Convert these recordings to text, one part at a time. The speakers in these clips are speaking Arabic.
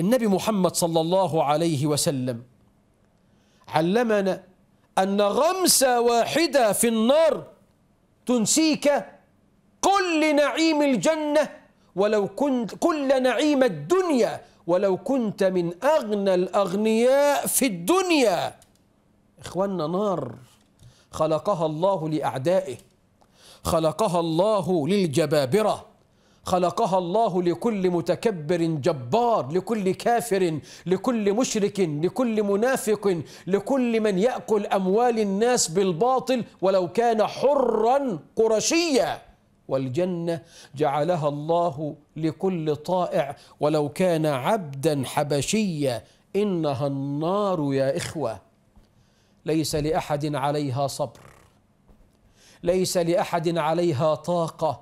النبي محمد صلى الله عليه وسلم علمنا أن غمسة واحدة في النار تنسيك كل نعيم الجنة ولو كنت كل نعيم الدنيا ولو كنت من أغنى الأغنياء في الدنيا. إخواننا، نار خلقها الله لأعدائه، خلقها الله للجبابرة، خلقها الله لكل متكبر جبار، لكل كافر، لكل مشرك، لكل منافق، لكل من يأكل أموال الناس بالباطل ولو كان حرا قرشيا. والجنة جعلها الله لكل طائع ولو كان عبدا حبشيا. إنها النار يا إخوة، ليس لأحد عليها صبر، ليس لأحد عليها طاقة،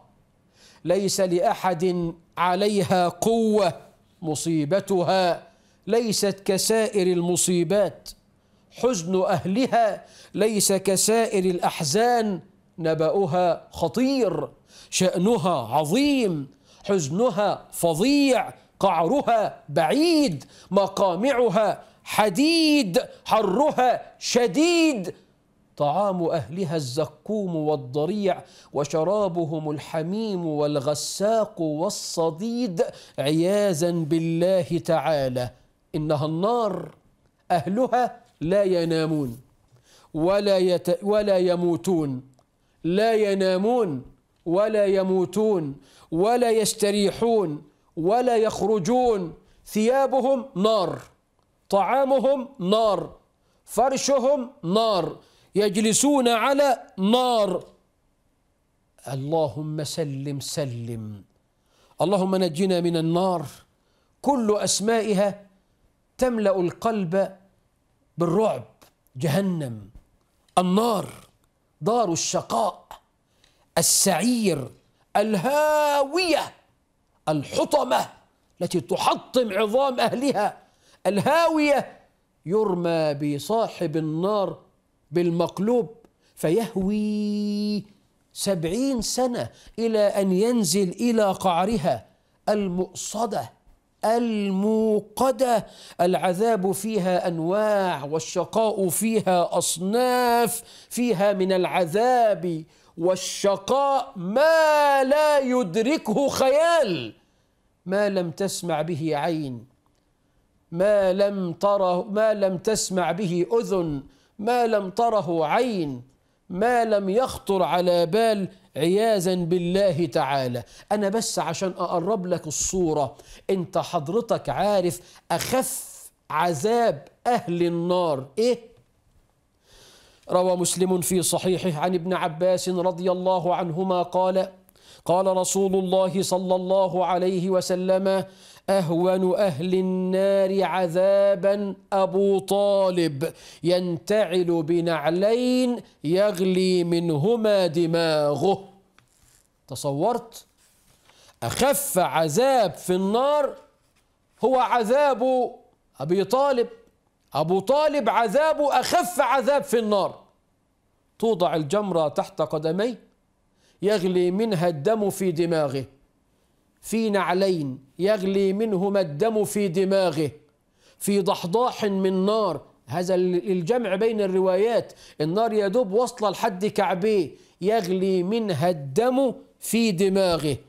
ليس لأحد عليها قوة. مصيبتها ليست كسائر المصيبات، حزن أهلها ليس كسائر الأحزان، نبأها خطير، شأنها عظيم، حزنها فظيع، قعرها بعيد، مقامعها حديد، حرها شديد، طعام أهلها الزقوم والضريع، وشرابهم الحميم والغساق والصديد، عياذا بالله تعالى. إنها النار أهلها لا ينامون ولا يموتون، لا ينامون ولا يموتون ولا يستريحون ولا يخرجون. ثيابهم نار، طعامهم نار، فرشهم نار، يجلسون على نار. اللهم سلم سلم، اللهم نجنا من النار. كل أسمائها تملأ القلب بالرعب. جهنم، النار، دار الشقاء، السعير، الهاوية، الحطمة التي تحطم عظام أهلها. الهاوية يرمى بصاحب النار بالمقلوب فيهوي 70 سنة إلى أن ينزل إلى قعرها. المؤصدة، الموقدة، العذاب فيها أنواع والشقاء فيها أصناف، فيها من العذاب والشقاء ما لا يدركه خيال، ما لم تسمع به عين، ما لم تسمع به أذن، ما لم تره عين، ما لم يخطر على بال، عياذا بالله تعالى. أنا بس عشان أقرب لك الصورة، أنت حضرتك عارف أخف عذاب أهل النار إيه؟ روى مسلم في صحيحه عن ابن عباس رضي الله عنهما قال: قال رسول الله صلى الله عليه وسلم: أهون أهل النار عذابا أبو طالب، ينتعل بنعلين يغلي منهما دماغه. تصورت؟ أخف عذاب في النار هو عذاب أبي طالب. أبو طالب عذابه أخف عذاب في النار. توضع الجمرة تحت قدميه يغلي منها الدم في دماغه، في نعلين يغلي منهما الدم في دماغه، في ضحضاح من نار. هذا الجمع بين الروايات. النار يدوب وصل لحد كعبيه، يغلي منها الدم في دماغه.